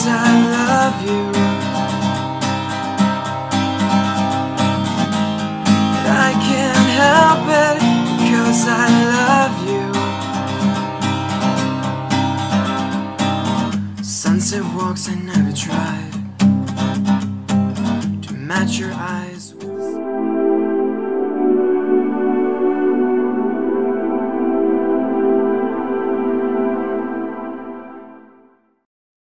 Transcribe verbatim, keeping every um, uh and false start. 'cause I love you. And I can't help it, 'cause I love you. Sunset walks I never tried to match your eyes.